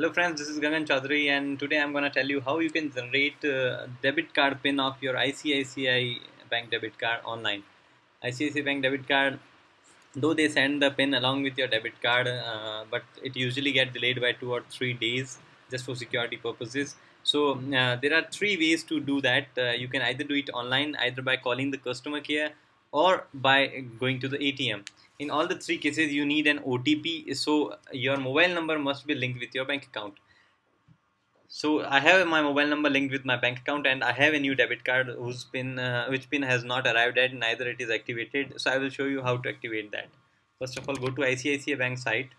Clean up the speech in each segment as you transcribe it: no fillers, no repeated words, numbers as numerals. Hello friends, this is Gagan Choudhary and today I'm going to tell you how you can generate debit card PIN of your ICICI bank debit card online. ICICI bank debit card, though they send the PIN along with your debit card, but it usually gets delayed by 2 or 3 days just for security purposes. So there are 3 ways to do that. You can either do it online, either by calling the customer care or by going to the ATM. In all the 3 cases you need an OTP, so your mobile number must be linked with your bank account. So I have my mobile number linked with my bank account and I have a new debit card whose PIN, which PIN has not arrived at, neither it is activated. So I will show you how to activate that. First of all, go to ICICI bank site,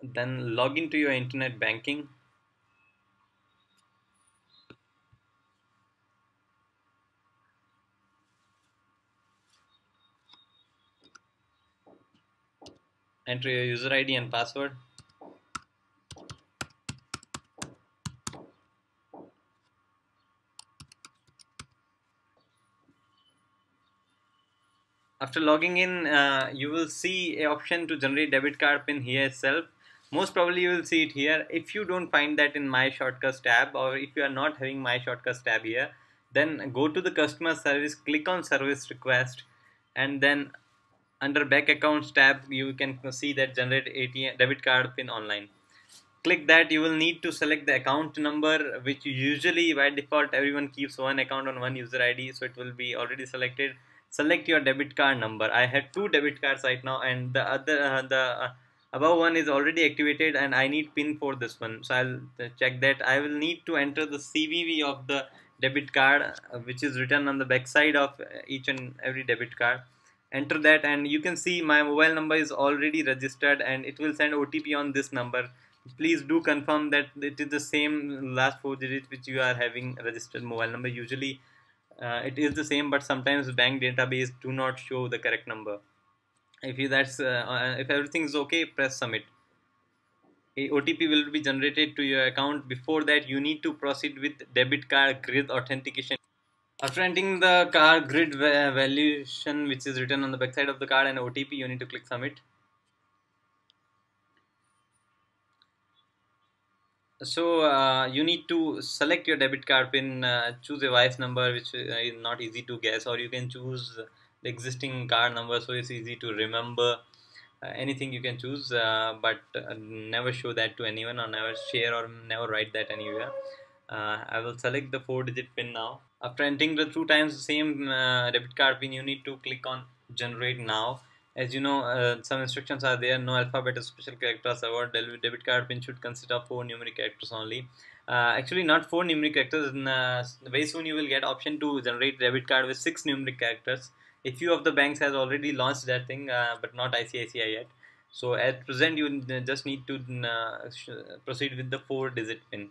then log into your internet banking. Enter your user ID and password. After logging in, you will see an option to generate debit card PIN here itself. Most probably you will see it here. If you don't find that in My Shortcuts tab, or if you are not having My Shortcuts tab here, then go to the customer service, click on service request, and then under Back Accounts tab, you can see that Generate ATM Debit Card PIN Online. Click that. You will need to select the account number, which usually by default everyone keeps one account on one user ID, so it will be already selected. Select your debit card number. I have 2 debit cards right now, and the other above one is already activated, and I need PIN for this one, so I'll check that. I will need to enter the CVV of the debit card, which is written on the back side of each and every debit card. Enter that and you can see my mobile number is already registered and it will send OTP on this number. Please do confirm that it is the same last 4 digits which you are having registered mobile number. Usually it is the same, but sometimes bank database do not show the correct number. If everything is okay, press submit. A OTP will be generated to your account. Before that you need to proceed with debit card grid authentication. After entering the card grid valuation, which is written on the backside of the card, and OTP, you need to click submit. So you need to select your debit card PIN, choose a Wise number, which is not easy to guess, or you can choose the existing card number so it's easy to remember. Anything you can choose, but never show that to anyone, or never share, or never write that anywhere. I will select the 4-digit PIN now. After entering the 2 times the same debit card PIN, you need to click on Generate Now. As you know, some instructions are there. No alphabet or special characters allowed. Debit card PIN should consist of 4 numeric characters only. Actually, not 4 numeric characters. Very soon you will get option to generate debit card with 6 numeric characters. A few of the banks has already launched that thing, but not ICICI yet. So at present, you just need to proceed with the 4-digit PIN.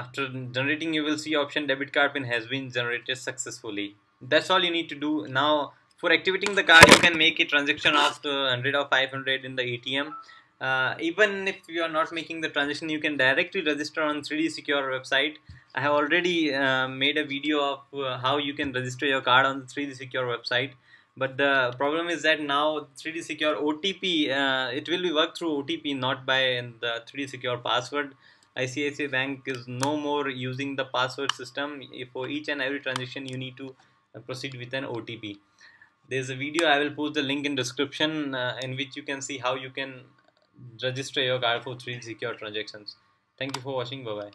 After generating, you will see option debit card PIN has been generated successfully. That's all you need to do. Now, for activating the card, you can make a transaction of 100 or 500 in the ATM. Even if you are not making the transaction, you can directly register on 3D Secure website. I have already made a video of how you can register your card on the 3D Secure website. But the problem is that now 3D Secure OTP, it will be worked through OTP, not by the 3D Secure password. ICICI Bank is no more using the password system. For each and every transaction you need to proceed with an OTP. There is a video, I will post the link in description, in which you can see how you can register your card for 3D Secure transactions. Thank you for watching. Bye bye.